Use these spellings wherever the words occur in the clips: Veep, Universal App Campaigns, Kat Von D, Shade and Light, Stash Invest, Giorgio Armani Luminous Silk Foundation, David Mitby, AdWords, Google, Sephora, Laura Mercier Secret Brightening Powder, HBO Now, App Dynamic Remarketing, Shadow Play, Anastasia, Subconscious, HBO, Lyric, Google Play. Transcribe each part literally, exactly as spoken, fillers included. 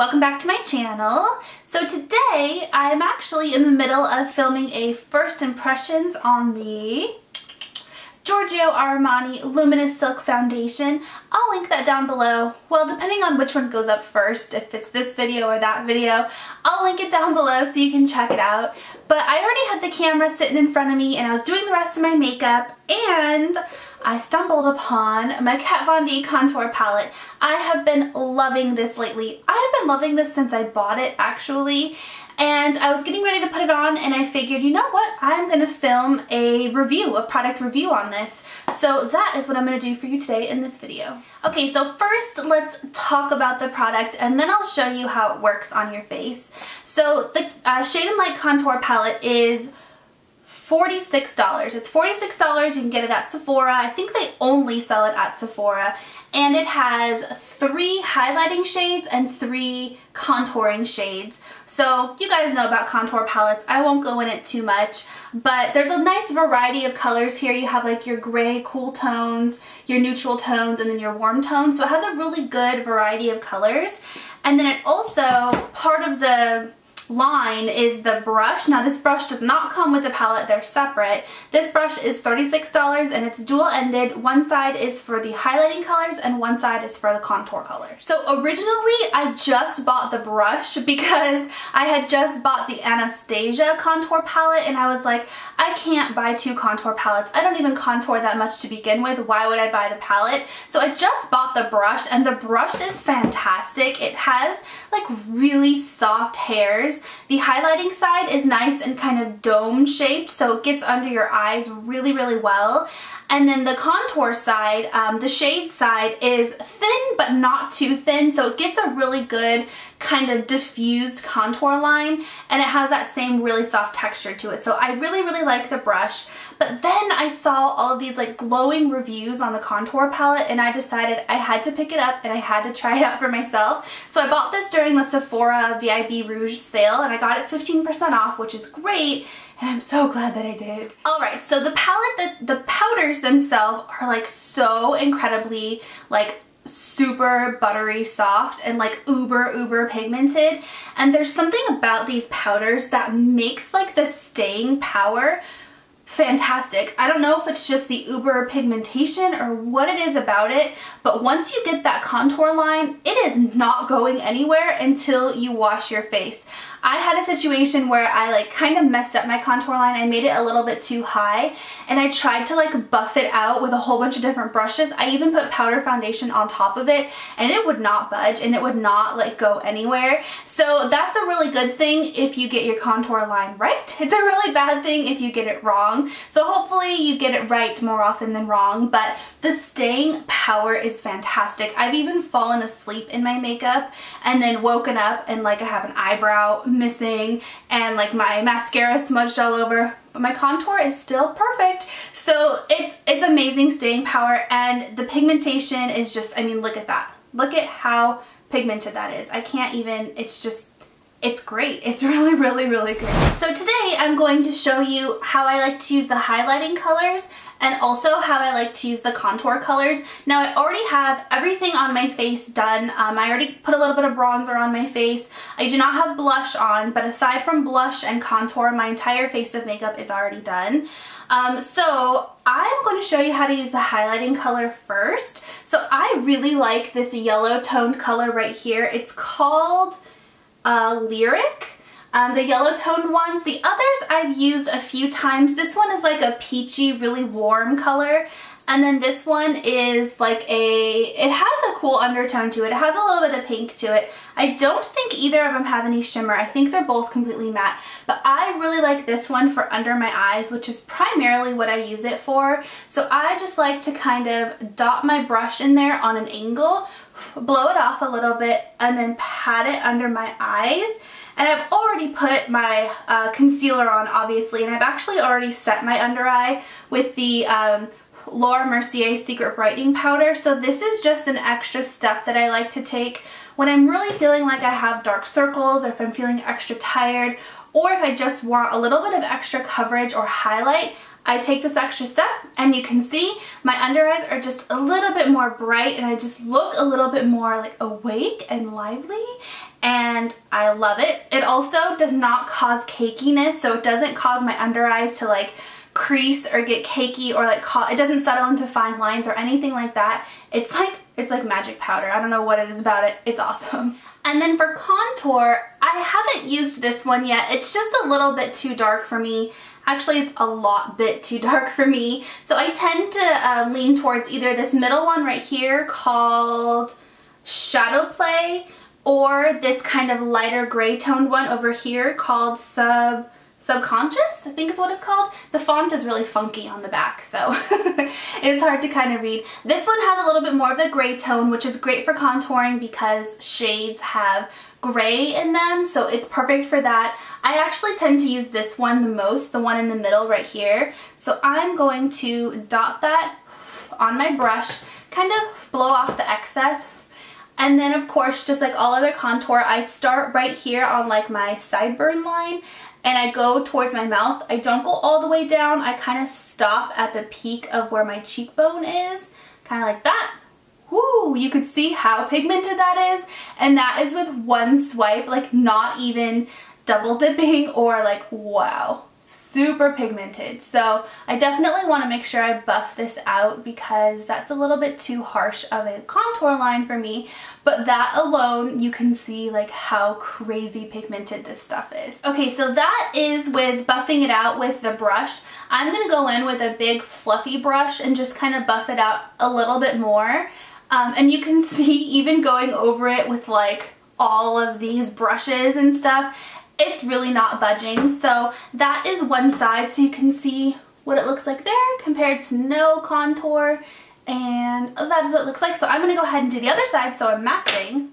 Welcome back to my channel. So today I'm actually in the middle of filming a first impressions on the Giorgio Armani Luminous Silk Foundation. I'll link that down below. Well, depending on which one goes up first, if it's this video or that video, I'll link it down below so you can check it out. But I already had the camera sitting in front of me and I was doing the rest of my makeup and I stumbled upon my Kat Von D contour palette. I have been loving this lately. I have been loving this since I bought it, actually. And I was getting ready to put it on and I figured, you know what, I'm going to film a review, a product review on this. So that is what I'm going to do for you today in this video. Okay, so first let's talk about the product and then I'll show you how it works on your face. So the uh, Shade and Light contour palette is forty-six dollars. It's forty-six dollars. You can get it at Sephora. I think they only sell it at Sephora. And it has three highlighting shades and three contouring shades. So you guys know about contour palettes. I won't go in it too much, but there's a nice variety of colors here. You have like your gray cool tones, your neutral tones, and then your warm tones. So it has a really good variety of colors. And then it also, part of the line is the brush. Now this brush does not come with the palette, they're separate. This brush is thirty-six dollars and it's dual ended. One side is for the highlighting colors and one side is for the contour colors. So originally I just bought the brush because I had just bought the Anastasia contour palette and I was like, I can't buy two contour palettes. I don't even contour that much to begin with. Why would I buy the palette? So I just bought the brush and the brush is fantastic. It has like really soft hairs. The highlighting side is nice and kind of dome shaped, so it gets under your eyes really, really well. And then the contour side, um, the shade side is thin but not too thin, so it gets a really good kind of diffused contour line and it has that same really soft texture to it. So I really, really like the brush. But then I saw all of these like glowing reviews on the contour palette and I decided I had to pick it up and I had to try it out for myself. So I bought this during the Sephora V I B Rouge sale and I got it fifteen percent off, which is great. And I'm so glad that I did. Alright, so the palette, that the powders themselves are like so incredibly like super buttery soft and like uber uber pigmented, and there's something about these powders that makes like the staying power fantastic. I don't know if it's just the uber pigmentation or what it is about it, but once you get that contour line, it is not going anywhere until you wash your face. I had a situation where I like kind of messed up my contour line. I made it a little bit too high and I tried to like buff it out with a whole bunch of different brushes. I even put powder foundation on top of it and it would not budge and it would not like go anywhere. So that's a really good thing if you get your contour line right. It's a really bad thing if you get it wrong. So hopefully you get it right more often than wrong, but the staying power is fantastic. I've even fallen asleep in my makeup and then woken up and like I have an eyebrow missing and like my mascara smudged all over, but my contour is still perfect. So it's it's amazing staying power, and the pigmentation is just, I mean, look at that. Look at how pigmented that is. I can't even, it's just, it's great. It's really, really, really great. So today I'm going to show you how I like to use the highlighting colors and also how I like to use the contour colors. Now I already have everything on my face done. Um, I already put a little bit of bronzer on my face. I do not have blush on, but aside from blush and contour, my entire face of makeup is already done. Um, so I'm going to show you how to use the highlighting color first. So I really like this yellow toned color right here. It's called Uh, Lyric, um, the yellow toned ones. The others I've used a few times. This one is like a peachy, really warm color, and then this one is like a, it has a cool undertone to it. It has a little bit of pink to it. I don't think either of them have any shimmer. I think they're both completely matte, but I really like this one for under my eyes, which is primarily what I use it for. So I just like to kind of dot my brush in there on an angle, blow it off a little bit, and then pat it under my eyes. And I've already put my uh, concealer on, obviously, and I've actually already set my under eye with the um, Laura Mercier Secret Brightening Powder. So this is just an extra step that I like to take when I'm really feeling like I have dark circles, or if I'm feeling extra tired, or if I just want a little bit of extra coverage or highlight. I take this extra step and you can see my under eyes are just a little bit more bright and I just look a little bit more like awake and lively, and I love it. It also does not cause cakiness, so it doesn't cause my under eyes to like crease or get cakey or like call, it doesn't settle into fine lines or anything like that. It's like it's like magic powder. I don't know what it is about it. It's awesome. And then for contour, I haven't used this one yet. It's just a little bit too dark for me. Actually, it's a lot bit too dark for me. So I tend to uh, lean towards either this middle one right here called Shadow Play or this kind of lighter gray toned one over here called Sub... Subconscious, I think is what it's called. The font is really funky on the back, so it's hard to kind of read. This one has a little bit more of the gray tone, which is great for contouring because shades have gray in them, so it's perfect for that. I actually tend to use this one the most, the one in the middle right here. So I'm going to dot that on my brush, kind of blow off the excess. And then of course, just like all other contour, I start right here on like my sideburn line and I go towards my mouth. I don't go all the way down. I kind of stop at the peak of where my cheekbone is, kind of like that. Woo, you could see how pigmented that is. And that is with one swipe, like not even double dipping or like, wow, super pigmented. So I definitely want to make sure I buff this out because that's a little bit too harsh of a contour line for me, but that alone you can see like how crazy pigmented this stuff is. Okay, so that is with buffing it out with the brush. I'm gonna go in with a big fluffy brush and just kind of buff it out a little bit more, um, and you can see even going over it with like all of these brushes and stuff, it's really not budging. So that is one side, so you can see what it looks like there compared to no contour, and that is what it looks like. So I'm gonna go ahead and do the other side, so I'm matching.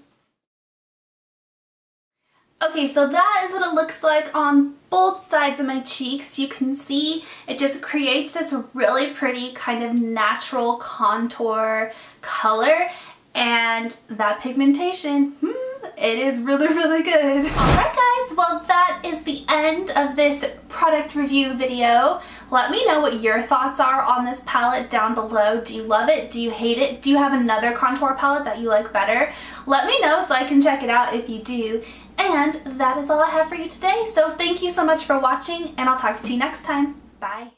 Okay, so that is what it looks like on both sides of my cheeks. You can see it just creates this really pretty kind of natural contour color, and that pigmentation, hmm, it is really, really good. Alright guys, well that is the end of this product review video. Let me know what your thoughts are on this palette down below. Do you love it? Do you hate it? Do you have another contour palette that you like better? Let me know so I can check it out if you do. And that is all I have for you today. So thank you so much for watching, and I'll talk to you next time. Bye.